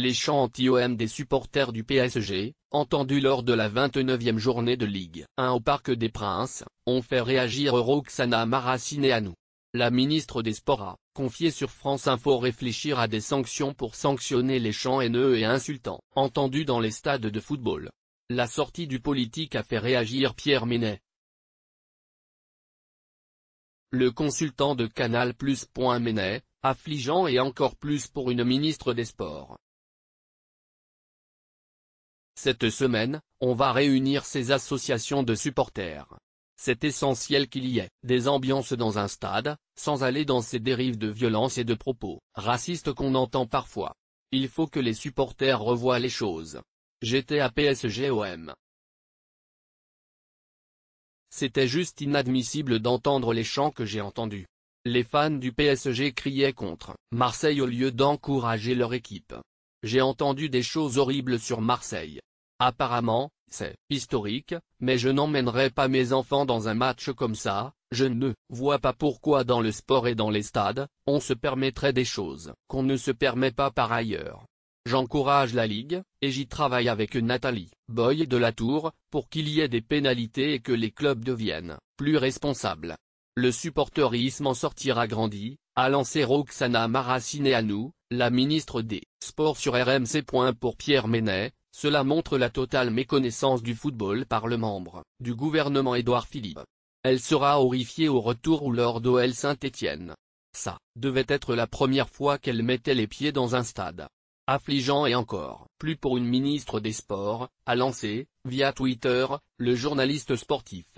les chants anti-OM des supporters du PSG, entendus lors de la 29e journée de Ligue 1 au Parc des Princes, ont fait réagir Roxana Maracineanu. La ministre des Sports a confié sur France Info réfléchir à des sanctions pour sanctionner les chants haineux et insultants entendus dans les stades de football. La sortie du politique a fait réagir Pierre Ménès. Le consultant de Canal+. Ménès, affligeant et encore plus pour une ministre des Sports. Cette semaine, on va réunir ces associations de supporters. C'est essentiel qu'il y ait des ambiances dans un stade, sans aller dans ces dérives de violence et de propos racistes qu'on entend parfois. Il faut que les supporters revoient les choses. J'étais à PSG-OM. C'était juste inadmissible d'entendre les chants que j'ai entendus. Les fans du PSG criaient contre Marseille au lieu d'encourager leur équipe. J'ai entendu des choses horribles sur Marseille. Apparemment, c'est historique, mais je n'emmènerai pas mes enfants dans un match comme ça, je ne vois pas pourquoi dans le sport et dans les stades, on se permettrait des choses qu'on ne se permet pas par ailleurs. J'encourage la Ligue, et j'y travaille avec Nathalie Boy de la Tour, pour qu'il y ait des pénalités et que les clubs deviennent plus responsables. Le supporterisme en sortira grandi, a lancé Roxana Maracineanu, la ministre des Sports sur RMC. Pour Pierre Ménès, cela montre la totale méconnaissance du football par le membre du gouvernement Édouard Philippe. Elle sera horrifiée au retour ou lors d'OL Saint-Étienne. Ça devait être la première fois qu'elle mettait les pieds dans un stade. Affligeant et encore plus pour une ministre des Sports, a lancé, via Twitter, le journaliste sportif.